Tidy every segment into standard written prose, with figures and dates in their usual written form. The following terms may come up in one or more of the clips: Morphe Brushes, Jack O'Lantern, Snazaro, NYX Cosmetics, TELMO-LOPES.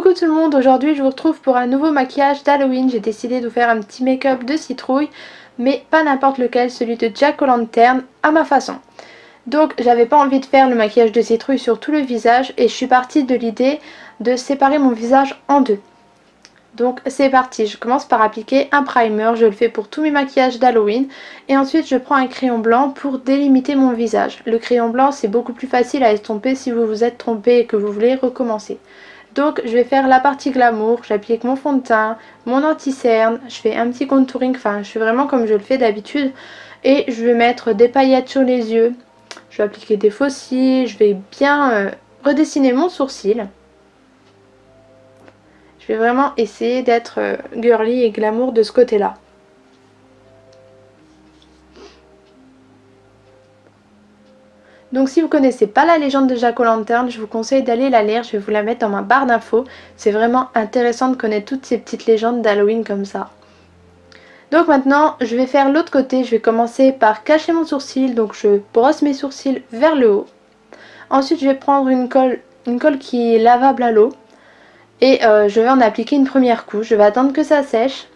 Coucou tout le monde, aujourd'hui je vous retrouve pour un nouveau maquillage d'Halloween. J'ai décidé de vous faire un petit make-up de citrouille, mais pas n'importe lequel, celui de Jack O'Lantern à ma façon. Donc j'avais pas envie de faire le maquillage de citrouille sur tout le visage et je suis partie de l'idée de séparer mon visage en deux. Donc c'est parti, je commence par appliquer un primer, je le fais pour tous mes maquillages d'Halloween. Et ensuite je prends un crayon blanc pour délimiter mon visage. Le crayon blanc c'est beaucoup plus facile à estomper si vous vous êtes trompé et que vous voulez recommencer. Donc je vais faire la partie glamour, j'applique mon fond de teint, mon anti-cerne, je fais un petit contouring, enfin je fais vraiment comme je le fais d'habitude. Et je vais mettre des paillettes sur les yeux, je vais appliquer des faux cils, je vais bien redessiner mon sourcil. Je vais vraiment essayer d'être girly et glamour de ce côté-là. Donc si vous connaissez pas la légende de Jack O'Lantern, je vous conseille d'aller la lire, je vais vous la mettre dans ma barre d'infos. C'est vraiment intéressant de connaître toutes ces petites légendes d'Halloween comme ça. Donc maintenant, je vais faire l'autre côté, je vais commencer par cacher mon sourcil, donc je brosse mes sourcils vers le haut. Ensuite, je vais prendre une colle qui est lavable à l'eau et je vais en appliquer une première couche, je vais attendre que ça sèche.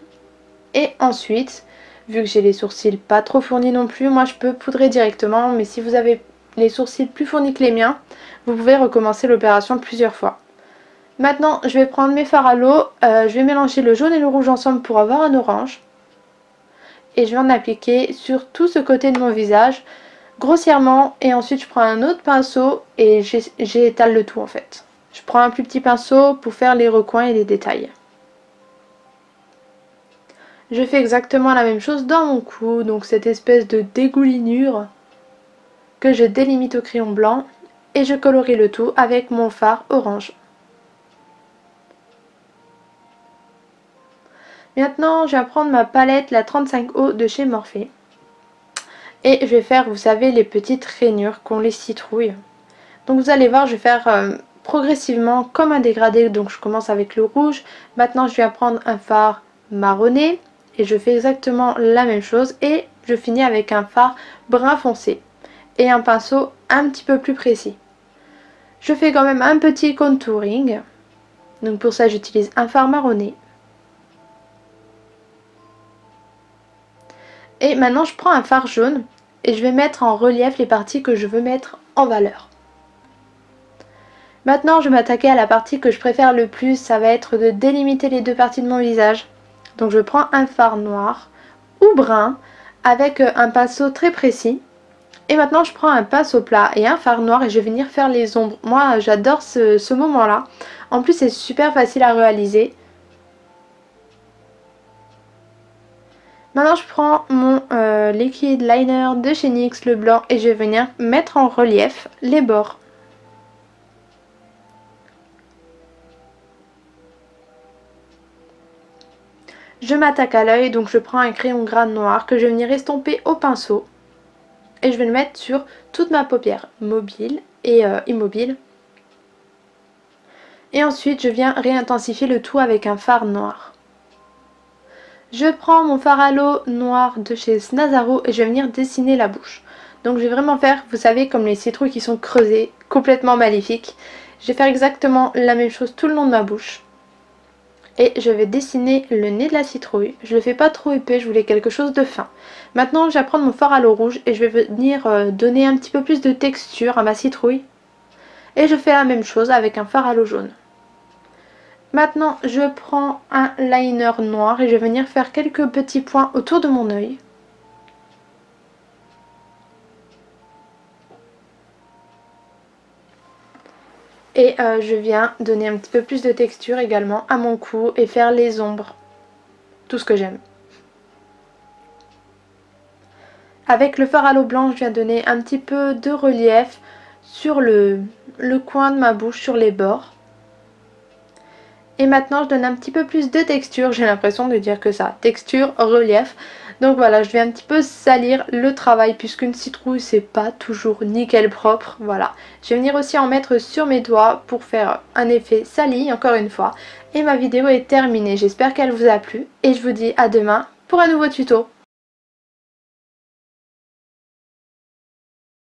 Et ensuite, vu que j'ai les sourcils pas trop fournis non plus, moi je peux poudrer directement, mais si vous avez les sourcils plus fournis que les miens, vous pouvez recommencer l'opération plusieurs fois. Maintenant je vais prendre mes fards à l'eau, je vais mélanger le jaune et le rouge ensemble pour avoir un orange. Et je vais en appliquer sur tout ce côté de mon visage, grossièrement. Et ensuite je prends un autre pinceau et j'étale le tout en fait. Je prends un plus petit pinceau pour faire les recoins et les détails. Je fais exactement la même chose dans mon cou, donc cette espèce de dégoulinure que je délimite au crayon blanc et je colorie le tout avec mon fard orange. Maintenant je vais prendre ma palette la 35O de chez Morphe et je vais faire, vous savez, les petites rainures qu'ont les citrouilles. Donc vous allez voir, je vais faire progressivement comme un dégradé, donc je commence avec le rouge. Maintenant je vais prendre un fard marronné et je fais exactement la même chose et je finis avec un fard brun foncé et un pinceau un petit peu plus précis. Je fais quand même un petit contouring, donc pour ça j'utilise un fard marronné. Et maintenant je prends un fard jaune et je vais mettre en relief les parties que je veux mettre en valeur. Maintenant je vais m'attaquer à la partie que je préfère le plus, ça va être de délimiter les deux parties de mon visage. Donc je prends un fard noir ou brun avec un pinceau très précis. Et maintenant je prends un pinceau plat et un fard noir et je vais venir faire les ombres. Moi j'adore ce moment là. En plus c'est super facile à réaliser. Maintenant je prends mon liquid liner de chez NYX, le blanc, et je vais venir mettre en relief les bords. Je m'attaque à l'œil, donc je prends un crayon gras noir que je vais venir estomper au pinceau. Et je vais le mettre sur toute ma paupière, mobile et immobile. Et ensuite je viens réintensifier le tout avec un fard noir. Je prends mon fard à l'eau noir de chez Snazaro et je vais venir dessiner la bouche. Donc je vais vraiment faire, vous savez, comme les citrouilles qui sont creusées, complètement maléfiques. Je vais faire exactement la même chose tout le long de ma bouche. Et je vais dessiner le nez de la citrouille. Je le fais pas trop épais, je voulais quelque chose de fin. Maintenant je vais prendre mon fard à l'eau rouge et je vais venir donner un petit peu plus de texture à ma citrouille. Et je fais la même chose avec un fard à l'eau jaune. Maintenant je prends un liner noir et je vais venir faire quelques petits points autour de mon œil. Et je viens donner un petit peu plus de texture également à mon cou et faire les ombres. Tout ce que j'aime. Avec le fard à l'eau blanc, je viens donner un petit peu de relief sur le coin de ma bouche, sur les bords. Et maintenant, je donne un petit peu plus de texture. J'ai l'impression de dire que ça, texture, relief. Donc voilà, je vais un petit peu salir le travail puisqu'une citrouille, c'est pas toujours nickel propre. Voilà, je vais venir aussi en mettre sur mes doigts pour faire un effet sali, encore une fois. Et ma vidéo est terminée. J'espère qu'elle vous a plu et je vous dis à demain pour un nouveau tuto.